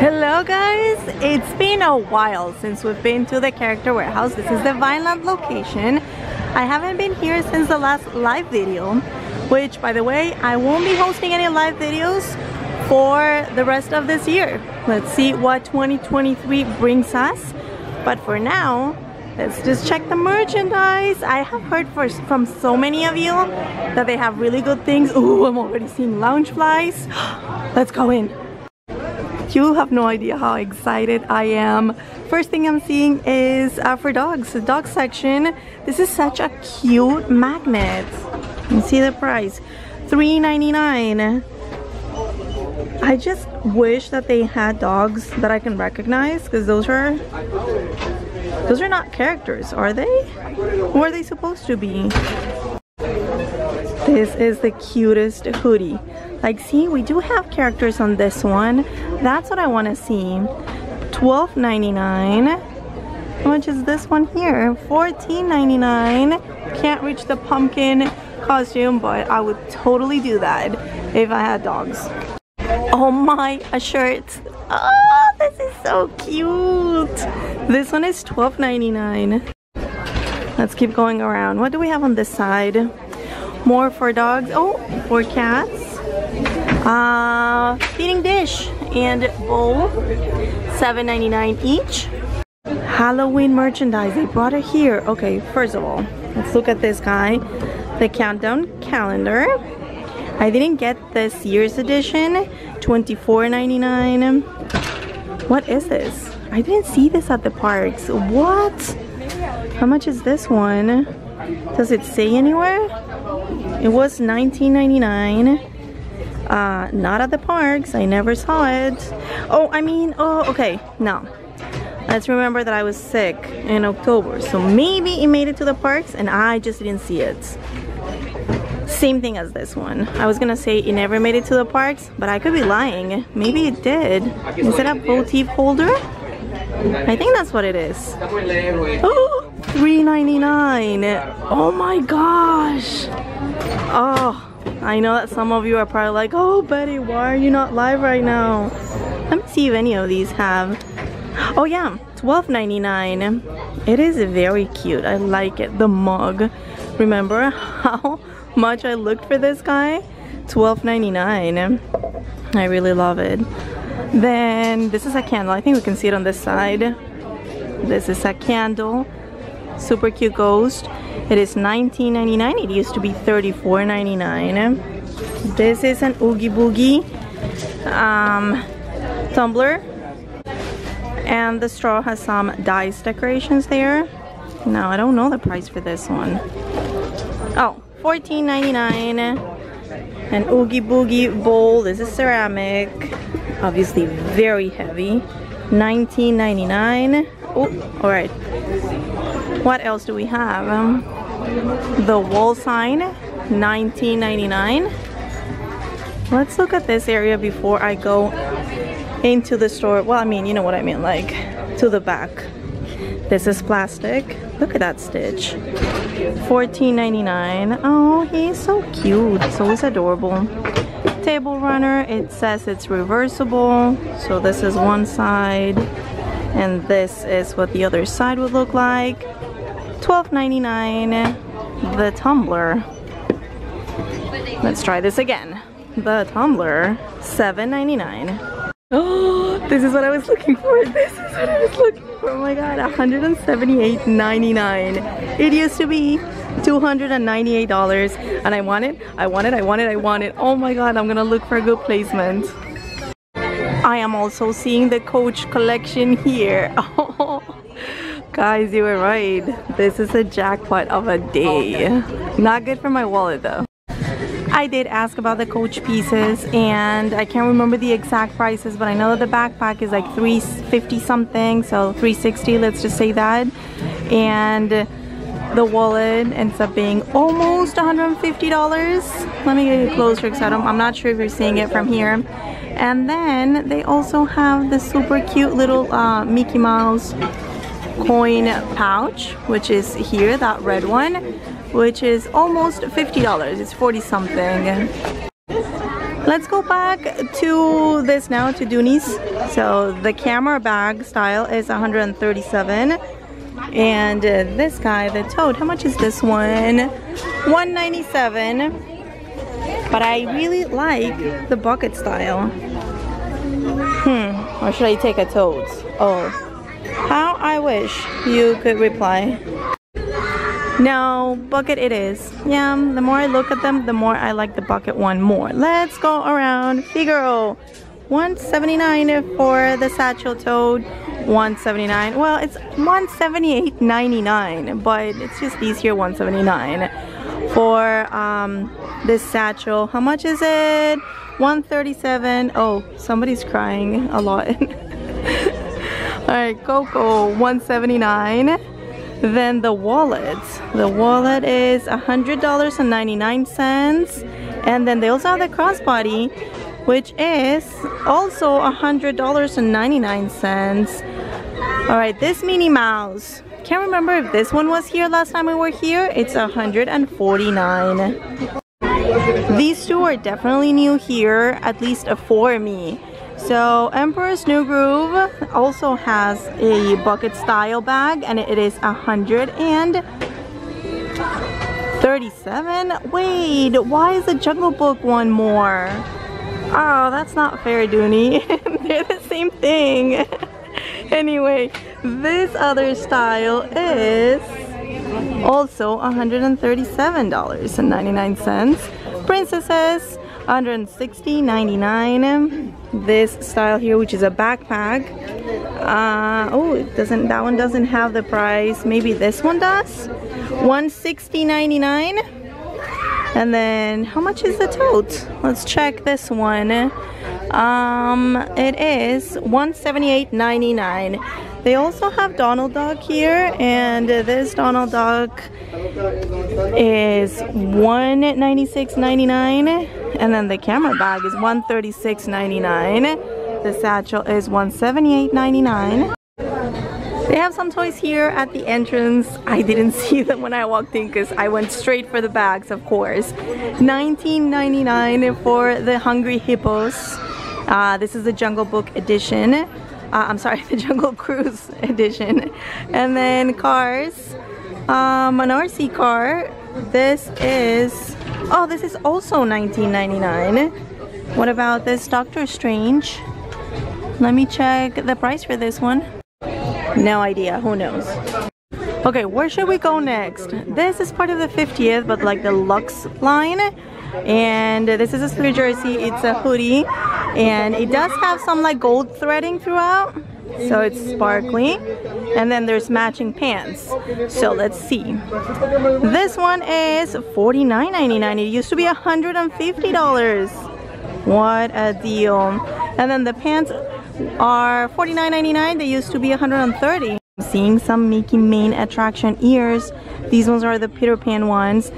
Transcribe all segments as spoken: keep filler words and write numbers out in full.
Hello guys, it's been a while since we've been to the Character Warehouse. This is the Vineland location. I haven't been here since the last live video, which by the way, I won't be hosting any live videos for the rest of this year. Let's see what twenty twenty-three brings us. But for now, let's just check the merchandise. I have heard for, from so many of you that they have really good things. Ooh, I'm already seeing Loungeflies. Let's go in. You have no idea how excited I am. First thing I'm seeing is uh, for dogs, the dog section. This is such a cute magnet. You see the price, three ninety-nine. I just wish that they had dogs that I can recognize, because those are Those are not characters, are they? Who are they supposed to be? This is the cutest hoodie. Like, see, we do have characters on this one. That's what I want to see. twelve ninety-nine. How much is this one here? fourteen ninety-nine. Can't reach the pumpkin costume, but I would totally do that if I had dogs. Oh my, a shirt. Oh, this is so cute. This one is twelve ninety-nine. Let's keep going around. What do we have on this side? More for dogs. Oh, for cats. Uh, feeding dish and bowl. seven ninety-nine each. Halloween merchandise. They brought it here. Okay, first of all, let's look at this guy. The countdown calendar. I didn't get this year's edition, twenty-four ninety-nine. What is this? I didn't see this at the parks. What? How much is this one? Does it say anywhere? It was nineteen ninety-nine. Uh, not at the parks. I never saw it. Oh, I mean, oh, okay. No. Let's remember that I was sick in October. So maybe it made it to the parks and I just didn't see it. Same thing as this one. I was gonna say it never made it to the parks, but I could be lying. Maybe it did. Is it a motif holder? I think that's what it is. Oh, three ninety-nine. Oh my gosh. Oh, I know that some of you are probably like, oh Betty, why are you not live right now? Let me see if any of these have. Oh yeah, twelve ninety-nine. It is very cute. I like it. The mug. Remember how much I looked for this guy? Twelve ninety-nine. I really love it. Then this is a candle. I think we can see it on this side. This is a candle, super cute ghost. It is nineteen ninety-nine. It used to be thirty-four ninety-nine. This is an Oogie Boogie um, tumbler, and the straw has some dice decorations there. No, I don't know the price for this one. Oh, fourteen ninety-nine. An Oogie Boogie bowl. This is ceramic, obviously very heavy. nineteen ninety-nine. Oh, all right. What else do we have? Um, the wall sign, nineteen ninety-nine. Let's look at this area before I go into the store. Well, I mean, you know what I mean, like to the back. This is plastic. Look at that Stitch. fourteen ninety-nine. Oh, he's so cute. So he's adorable. Table runner. It says it's reversible. So this is one side. And this is what the other side would look like. twelve ninety-nine. The tumbler. Let's try this again. The tumbler. seven ninety-nine. Oh, this is what I was looking for. This is what I was looking for. Oh my god, one hundred seventy-eight ninety-nine. It used to be two hundred ninety-eight dollars, and I want it, I want it, I want it, I want it. Oh my god, I'm gonna look for a good placement. I am also seeing the Coach collection here. Oh, guys, you were right. This is a jackpot of a day. Not good for my wallet though. I did ask about the Coach pieces, and I can't remember the exact prices, but I know that the backpack is like three fifty something, so three sixty, let's just say that. And the wallet ends up being almost one hundred fifty dollars. Let me get you closer because I don't, I'm not sure if you're seeing it from here. And then they also have the super cute little uh, Mickey Mouse coin pouch, which is here, that red one, which is almost fifty dollars. It's forty something. Let's go back to this now, to Dooney's. So the camera bag style is one hundred thirty-seven dollars. And uh, this guy, the toad, how much is this one? one ninety-seven. But I really like the bucket style. Hmm, or should I take a toad? Oh, how I wish you could reply. No, bucket it is. Yeah, the more I look at them, the more I like the bucket one more. Let's go around Figaro. one seventy-nine for the satchel toad. one seventy-nine. Well, it's one seventy-eight ninety-nine, but it's just easier one seventy-nine for um this satchel. How much is it? one thirty-seven. Oh, somebody's crying a lot. All right, Coco, one seventy-nine. Then the wallet. The wallet is one hundred ninety-nine cents. And then they also have the crossbody, which is also one hundred ninety-nine cents. Alright, this Minnie Mouse. Can't remember if this one was here last time we were here. It's one hundred forty-nine. These two are definitely new here, at least for me. So Emperor's New Groove also has a bucket style bag, and it is one hundred thirty-seven. Wait, why is the Jungle Book one more? Oh, that's not fair, Dooney. They're the same thing. Anyway, this other style is also one hundred thirty-seven ninety-nine. Princesses, one hundred sixty ninety-nine. This style here, which is a backpack. Uh, oh, it doesn't. That one doesn't have the price. Maybe this one does. one sixty ninety-nine. And then, how much is the tote? Let's check this one. Um, it is one seventy-eight ninety-nine. They also have Donald Duck here, and this Donald Duck is one ninety-six ninety-nine. And then the camera bag is one thirty-six ninety-nine. The satchel is one seventy-eight ninety-nine. They have some toys here at the entrance. I didn't see them when I walked in because I went straight for the bags, of course. nineteen ninety-nine for the Hungry Hippos. Uh, this is the Jungle Book edition. Uh, I'm sorry, the Jungle Cruise edition. And then cars. Um, an R C car. This is... Oh, this is also nineteen ninety-nine. What about this Doctor Strange? Let me check the price for this one. No idea, who knows. Okay, where should we go next? This is part of the fiftieth, but like the Lux line. And this is a blue jersey, it's a hoodie. And it does have some like gold threading throughout. So it's sparkly. And then there's matching pants. So let's see. This one is forty-nine ninety-nine. It used to be one hundred fifty dollars. What a deal. And then the pants are forty-nine ninety-nine. They used to be one hundred thirty. I'm seeing some Mickey main attraction ears. These ones are the Peter Pan ones.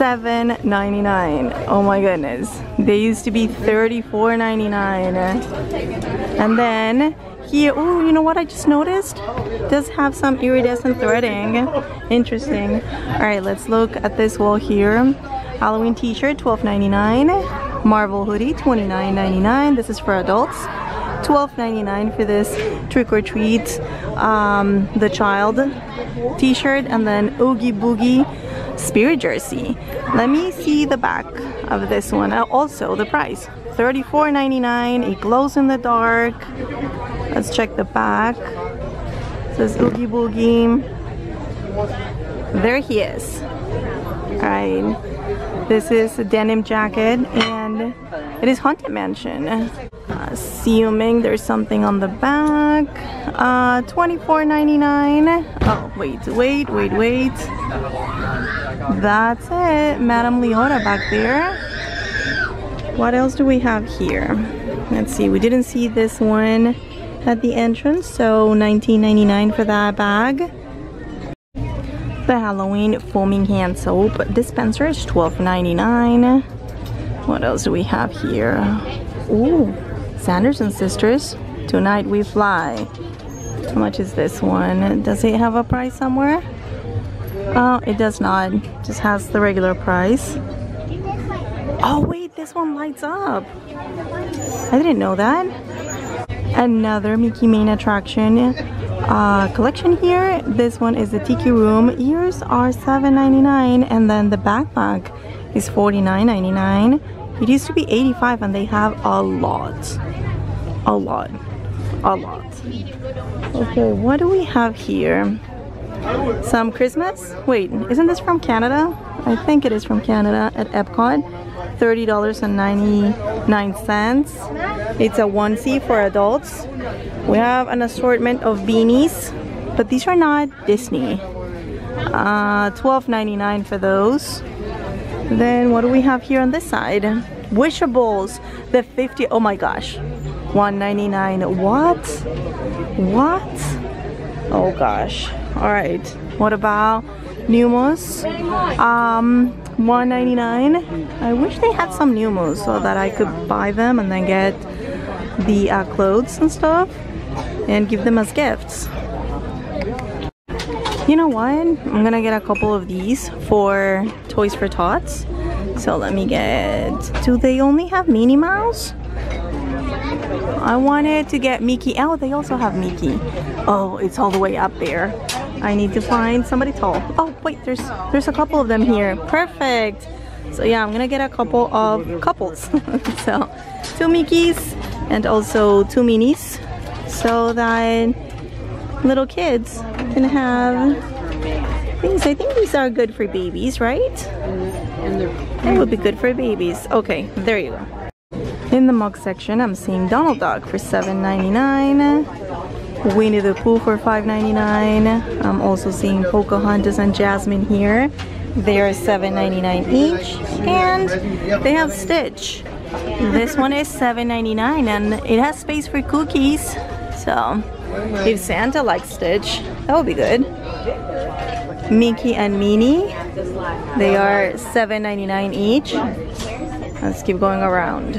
seven ninety-nine. Oh my goodness. They used to be thirty-four ninety-nine. And then here, oh, you know what I just noticed? It does have some iridescent threading. Interesting. All right, let's look at this wall here. Halloween t-shirt, twelve ninety-nine. Marvel hoodie, twenty-nine ninety-nine. This is for adults. twelve ninety-nine for this trick or treat, um, the child t-shirt, and then Oogie Boogie spirit jersey. Let me see the back of this one. Uh, also the price, thirty-four ninety-nine. It glows in the dark. Let's check the back. It says Oogie Boogie. There he is. Alright, this is a denim jacket, and it is Haunted Mansion. Assuming there's something on the back. uh, twenty-four ninety-nine. Oh, wait, wait, wait, wait. That's it. Madame Liora back there. What else do we have here? Let's see, we didn't see this one at the entrance, so nineteen ninety-nine for that bag. The Halloween foaming hand soap dispenser is twelve ninety-nine. What else do we have here? Ooh, Sanderson Sisters, Tonight We Fly. How much is this one? Does it have a price somewhere? Oh, it does not. It just has the regular price. Oh wait, this one lights up. I didn't know that. Another Mickey main attraction uh, collection here. This one is the Tiki Room. Ears are seven ninety-nine, and then the backpack is forty-nine ninety-nine. It used to be eighty-five, and they have a lot, a lot, a lot. Okay, what do we have here? Some Christmas? Wait, isn't this from Canada? I think it is from Canada at Epcot. thirty ninety-nine. It's a onesie for adults. We have an assortment of beanies, but these are not Disney. Uh, twelve ninety-nine for those. Then what do we have here on this side? Wishables. The fifty, oh my gosh. one ninety-nine. What? What? Oh gosh. Alright. What about Numos? Um one ninety-nine. I wish they had some Numos so that I could buy them and then get the uh, clothes and stuff and give them as gifts. You know what? I'm gonna get a couple of these for Toys for Tots. So let me get... Do they only have Minnie Mouse? I wanted to get Mickey. Oh, they also have Mickey. Oh, it's all the way up there. I need to find somebody tall. Oh, wait, there's there's a couple of them here. Perfect. So yeah, I'm gonna get a couple of couples. So two Mickeys and also two Minis, so that little kids can have things. I think these are good for babies, right? They would be good for babies. Okay, there you go. In the mug section, I'm seeing Donald Duck for seven ninety-nine, Winnie the Pooh for five ninety-nine. I'm also seeing Pocahontas and Jasmine here. They are seven ninety-nine each, and they have Stitch. This one is seven ninety-nine, and it has space for cookies. So, if Santa likes Stitch, that would be good. Mickey and Minnie, they are seven ninety-nine each. Let's keep going around.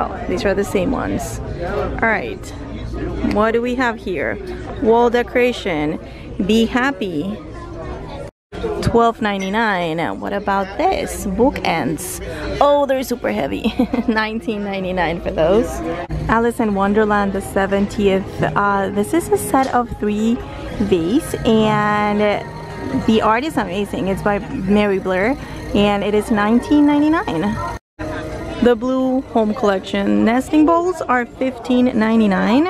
Oh, these are the same ones. All right, what do we have here? Wall decoration, Be Happy, twelve ninety-nine. What about this? Bookends. Oh, they're super heavy. nineteen ninety-nine for those. Alice in Wonderland, the seventieth. Uh, this is a set of three vases, and the art is amazing. It's by Mary Blair, and it is nineteen ninety-nine. The blue home collection nesting bowls are fifteen ninety-nine.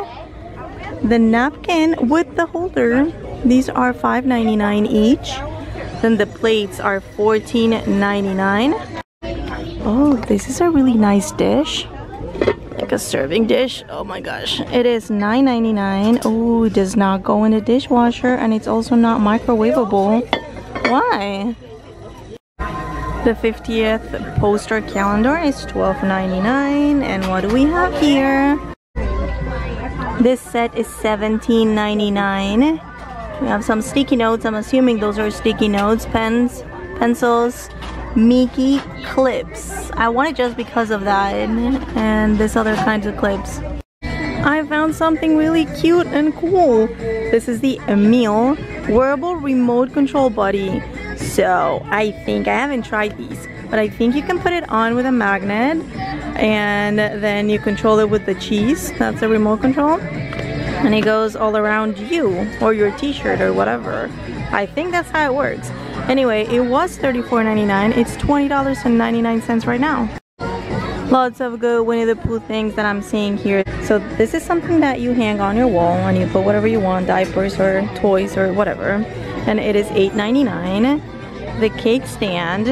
The napkin with the holder, these are five ninety-nine each. Then the plates are fourteen ninety-nine. Oh, this is a really nice dish, like a serving dish. Oh my gosh, it is nine ninety-nine. Oh, it does not go in the dishwasher, and it's also not microwavable. Why? The fiftieth poster calendar is twelve ninety-nine, and what do we have here? This set is seventeen ninety-nine. We have some sticky notes. I'm assuming those are sticky notes, pens, pencils, Mickey clips. I want it just because of that, and this other kinds of clips. I found something really cute and cool. This is the Emil wearable remote control buddy. So I think, I haven't tried these, but I think you can put it on with a magnet, and then you control it with the cheese. That's a remote control, and it goes all around you or your t-shirt or whatever. I think that's how it works. Anyway, it was thirty-four ninety-nine. It's twenty ninety-nine right now. Lots of good Winnie the Pooh things that I'm seeing here. So this is something that you hang on your wall, and you put whatever you want, diapers or toys or whatever. And it is eight ninety-nine. The cake stand,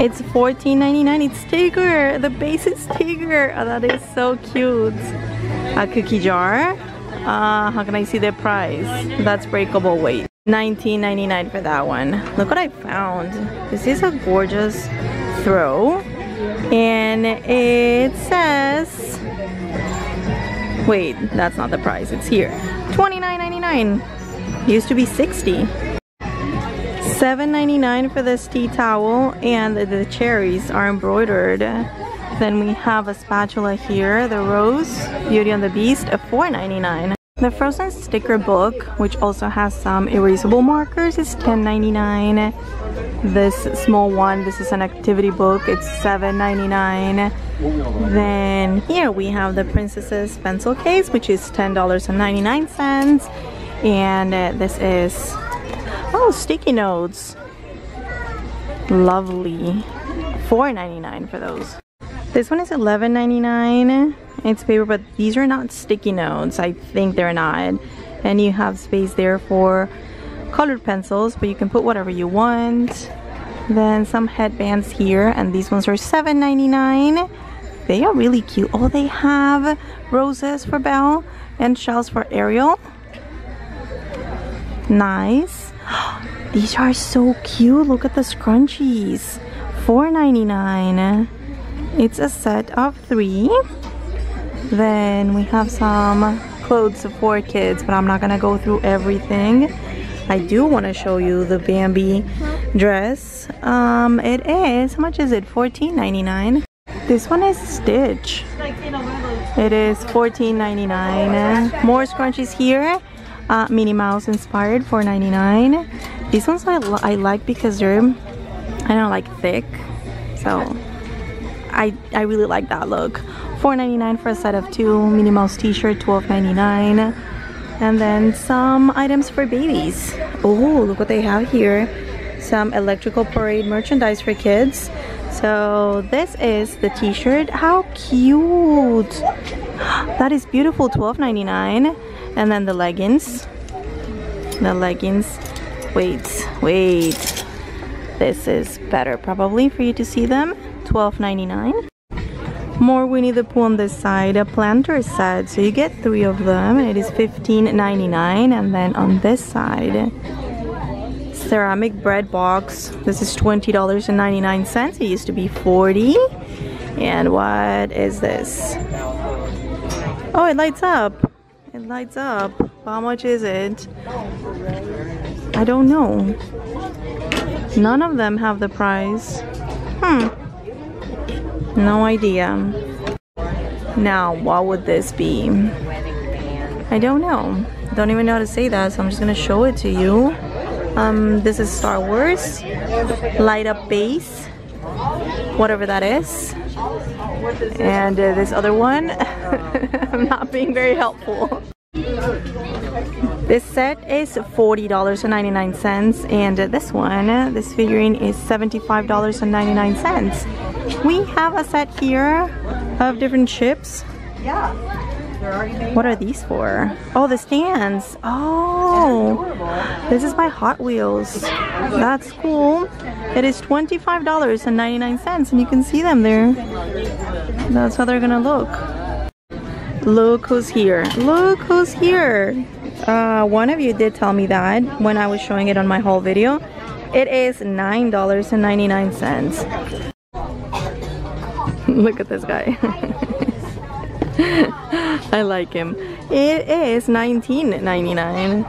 it's fourteen ninety-nine. It's Tigger. The base is Tigger. Oh, that is so cute. A cookie jar. Uh, how can I see the price? That's breakable. Wait, nineteen ninety-nine for that one. Look what I found. This is a gorgeous throw, and it says... Wait, that's not the price. It's here. twenty-nine ninety-nine. Used to be sixty. seven ninety-nine for this tea towel, and the cherries are embroidered. Then we have a spatula here, the rose, Beauty and the Beast, at four ninety-nine. The Frozen sticker book, which also has some erasable markers, is ten ninety-nine. this small one. This is an activity book. It's seven ninety-nine. Then here we have the Princess's Pencil Case, which is ten ninety-nine. And uh, this is, oh, sticky notes. Lovely. four ninety-nine for those. This one is eleven ninety-nine. It's paper, but these are not sticky notes. I think they're not. And you have space there for colored pencils, but you can put whatever you want. Then some headbands here, and these ones are seven ninety-nine. They are really cute. Oh, they have roses for Belle and shells for Ariel. Nice. These are so cute. Look at the scrunchies. four ninety-nine. It's a set of three. Then we have some clothes for kids, but I'm not gonna go through everything. I do want to show you the Bambi dress. Um, it is, how much is it? fourteen ninety-nine. This one is Stitch. It is fourteen ninety-nine. More scrunchies here. Uh, Minnie Mouse inspired, four ninety-nine. These ones I, li I like because they're, I don't like thick. So I I really like that look. four ninety-nine for a set of two. Minnie Mouse t-shirt, twelve ninety-nine. And then some items for babies. Oh, look what they have here. Some electrical parade merchandise for kids. So this is the t-shirt. How cute. That is beautiful, twelve ninety-nine. And then the leggings. The leggings. Wait, wait. This is better probably for you to see them. twelve ninety-nine. More Winnie the Pooh on this side, a planter set, so you get three of them. It is fifteen ninety-nine. And then on this side, ceramic bread box. This is twenty ninety-nine. It used to be forty. And what is this? Oh, it lights up. It lights up. How much is it? I don't know. None of them have the price. Hmm. No idea. Now, what would this be? I don't know. Don't even know how to say that, so I'm just gonna show it to you. Um, this is Star Wars. Light up base. Whatever that is. And uh, this other one. I'm not being very helpful. This set is forty ninety-nine. And uh, this one, uh, this figurine is seventy-five ninety-nine. We have a set here of different chips. Yeah. What are these for? Oh, the stands. Oh, this is by Hot Wheels. That's cool. It is twenty-five ninety-nine, and you can see them there. That's how they're gonna look. Look who's here. Look who's here. Uh, one of you did tell me that when I was showing it on my haul video. It is nine ninety-nine. Look at this guy. I like him. It is nineteen ninety-nine.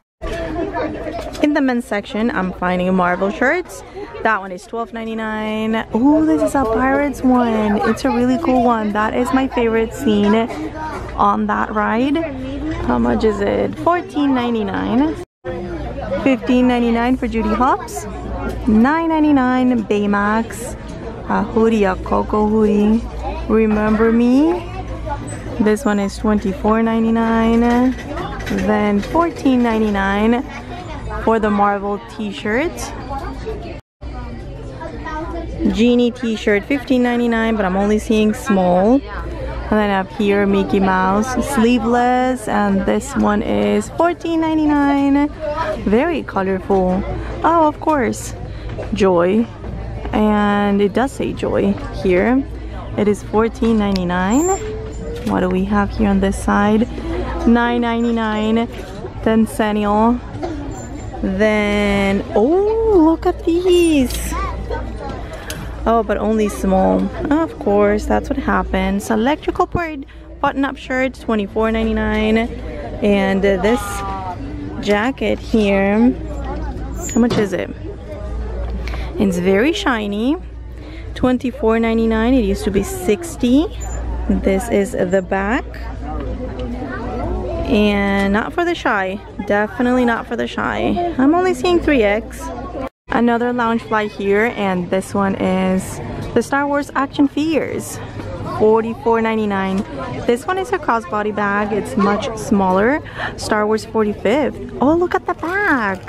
In the men's section, I'm finding Marvel shirts. That one is twelve ninety-nine. Ooh, this is a Pirates one. It's a really cool one. That is my favorite scene on that ride. How much is it? fourteen ninety-nine. fifteen ninety-nine for Judy Hopps. nine ninety-nine Baymax. A hoodie, a Coco hoodie. Remember Me. This one is twenty-four ninety-nine. Then fourteen ninety-nine for the Marvel t-shirt. Genie t-shirt, fifteen ninety-nine, but I'm only seeing small. And then up here, Mickey Mouse sleeveless, and this one is fourteen ninety-nine. Very colorful. Oh, of course, Joy. And it does say Joy here. It is fourteen ninety-nine. What do we have here on this side? nine ninety-nine. Then Centennial. Then, oh, look at these. Oh, but only small. Of course, that's what happens. Electrical Parade button-up shirt, twenty-four ninety-nine. And this jacket here, how much is it? It's very shiny. twenty-four ninety-nine. It used to be sixty. This is the back. And not for the shy. Definitely not for the shy. I'm only seeing three X. another Loungefly here, and this one is the Star Wars action figures, forty-four ninety-nine. This one is a crossbody bag, it's much smaller. Star Wars forty-fifth. Oh, look at the back,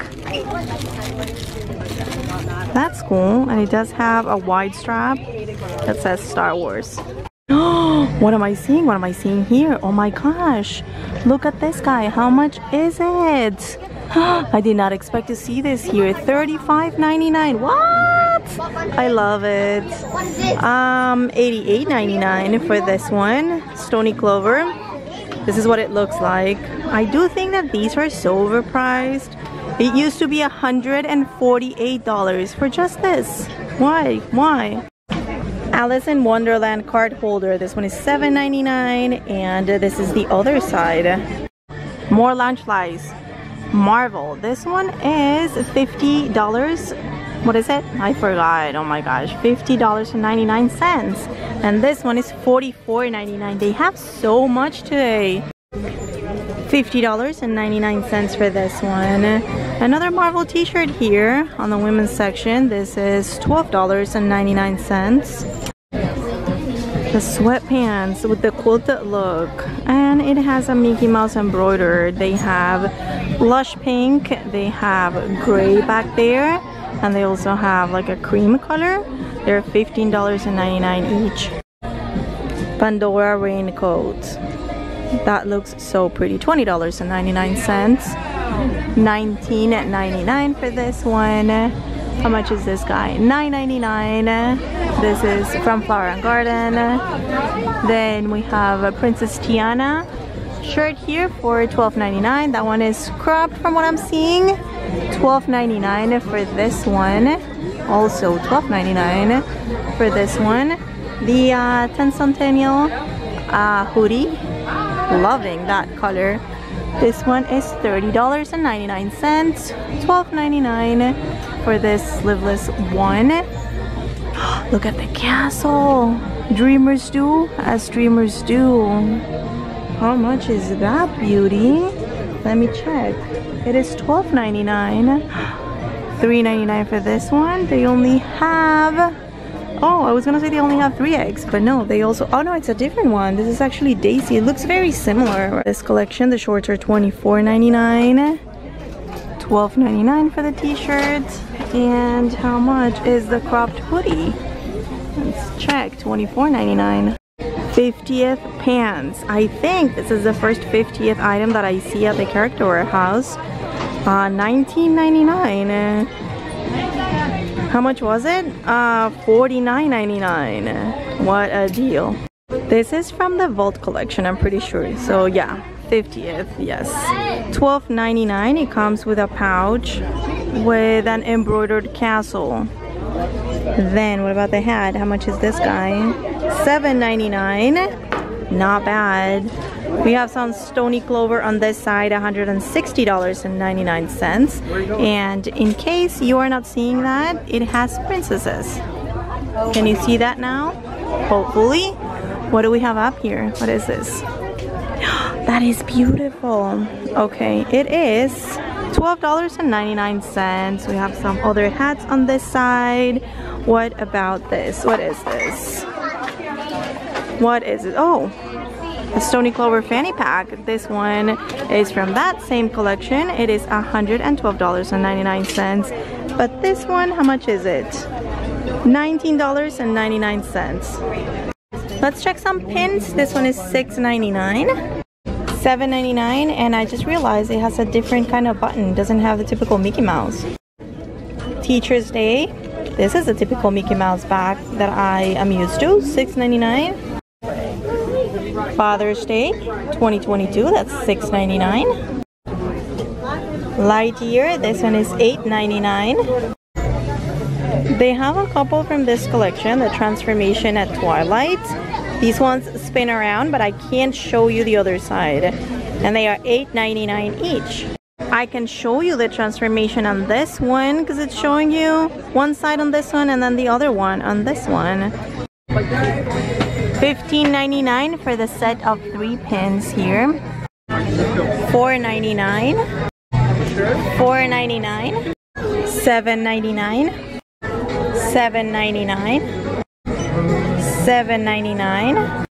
that's cool. And it does have a wide strap that says Star Wars. What am I seeing? What am I seeing here? Oh my gosh, look at this guy. How much is it? I did not expect to see this here. thirty-five ninety-nine. What? I love it. Um, eighty-eight ninety-nine for this one. Stony Clover. This is what it looks like. I do think that these are so overpriced. It used to be one hundred forty-eight dollars for just this. Why? Why? Alice in Wonderland card holder. This one is seven ninety-nine, and this is the other side. More Loungeflies. Marvel. This one is fifty dollars. What is it? I forgot. Oh my gosh. fifty dollars and ninety-nine cents. And this one is forty-four ninety-nine. They have so much today. fifty dollars and ninety-nine cents for this one. Another Marvel t-shirt here on the women's section. This is twelve dollars and ninety-nine cents. The sweatpants with the quilted look, and it has a Mickey Mouse embroidered. They have blush pink, they have gray back there, and they also have like a cream color. They're fifteen dollars and ninety-nine cents each. Pandora raincoat. That looks so pretty. twenty dollars and ninety-nine cents. nineteen ninety-nine for this one. How much is this guy? nine ninety-nine. This is from Flower and Garden. Then we have a Princess Tiana shirt here for twelve ninety-nine. That one is cropped from what I'm seeing. twelve ninety-nine for this one. Also twelve ninety-nine for this one. The uh, ten centennial uh, hoodie. Loving that color. This one is thirty dollars and ninety-nine cents, twelve ninety-nine for this sleeveless one. Look at the castle. Dreamers do as dreamers do. How much is that beauty? Let me check. It is twelve ninety-nine, three ninety-nine for this one. They only have... Oh, I was gonna say they only have three eggs, but no, they also... Oh no, it's a different one. This is actually Daisy. It looks very similar. This collection, the shorts are twenty-four ninety-nine, twelve ninety-nine for the t-shirts. And how much is the cropped hoodie? Let's check, twenty-four ninety-nine. fiftieth pants. I think this is the first fiftieth item that I see at the Character Warehouse. Uh, nineteen ninety-nine. How much was it? Uh, forty-nine ninety-nine. What a deal. This is from the Vault collection, I'm pretty sure. So yeah, fiftieth, yes. twelve ninety-nine. It comes with a pouch with an embroidered castle. Then what about the hat? How much is this guy? seven ninety-nine. Not bad. We have some Stony Clover on this side, one hundred sixty dollars and ninety-nine cents. And in case you are not seeing that, it has princesses. Can you see that now? Hopefully. What do we have up here? What is this? That is beautiful. Okay, it is twelve dollars and ninety-nine cents. We have some other hats on this side. What about this? What is this? What is it? Oh! A Stony Clover fanny pack. This one is from that same collection. It is one hundred twelve dollars and ninety-nine cents. But this one, how much is it? nineteen dollars and ninety-nine cents. Let's check some pins. This one is six ninety-nine, seven ninety-nine, and I just realized it has a different kind of button. It doesn't have the typical Mickey Mouse. Teacher's Day. This is a typical Mickey Mouse bag that I am used to. six ninety-nine. Father's Day twenty twenty-two, that's six ninety-nine. Light Year, this one is eight ninety-nine. They have a couple from this collection, the Transformation at Twilight. These ones spin around, but I can't show you the other side. And they are eight ninety-nine each. I can show you the transformation on this one because it's showing you one side on this one and then the other one on this one. fifteen ninety-nine for the set of three pins here. four ninety-nine, four ninety-nine, seven ninety-nine, seven ninety-nine, seven ninety-nine.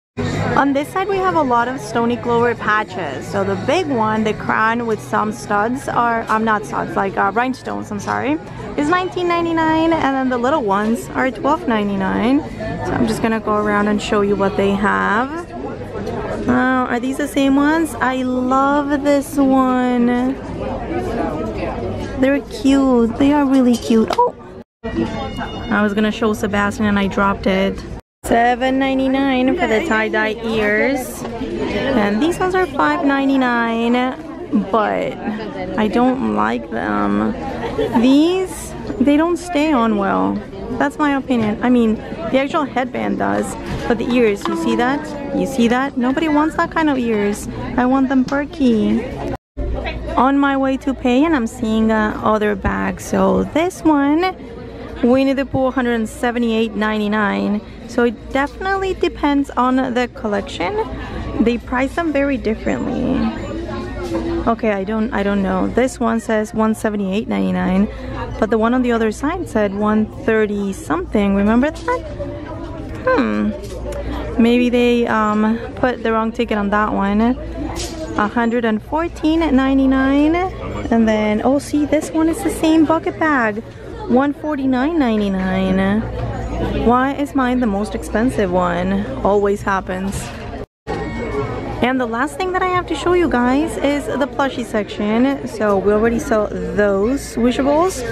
On this side we have a lot of Stony Clover patches. So the big one, the crown with some studs, are I'm um, not studs, like uh, rhinestones, I'm sorry, is nineteen ninety-nine, and then the little ones are twelve ninety-nine. So I'm just gonna go around and show you what they have. Uh, are these the same ones? I love this one. They're cute. They are really cute. Oh, I was gonna show Sebastian and I dropped it. seven ninety-nine for the tie-dye ears, and these ones are five ninety-nine, but I don't like them. These, they don't stay on well. That's my opinion. I mean, the actual headband does, but the ears, you see that? You see that? Nobody wants that kind of ears. I want them perky. On my way to pay, and I'm seeing uh, other bags. So this one, Winnie the Pooh, one seventy-eight ninety-nine. So it definitely depends on the collection. They price them very differently. Okay, I don't I don't know. This one says one seventy-eight ninety-nine, but the one on the other side said one thirty something. Remember that? Hmm. Maybe they um put the wrong ticket on that one. one fourteen ninety-nine. And then, oh, see, this one is the same bucket bag. one forty-nine ninety-nine. Why is mine the most expensive one? Always happens. And the last thing that I have to show you guys is the plushie section. So we already saw those wishables.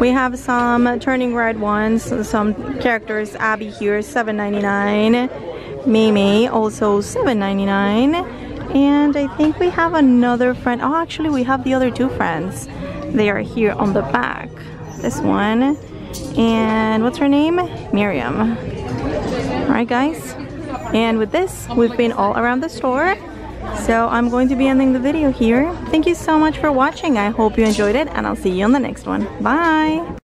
We have some turning red ones, some characters. Abby here, seven ninety-nine. Mimi also seven ninety-nine. And I think we have another friend. Oh, actually we have the other two friends. They are here on the back. This one, and what's her name? Miriam. All right guys, and with this we've been all around the store, so I'm going to be ending the video here. Thank you so much for watching. I hope you enjoyed it, and I'll see you on the next one. Bye.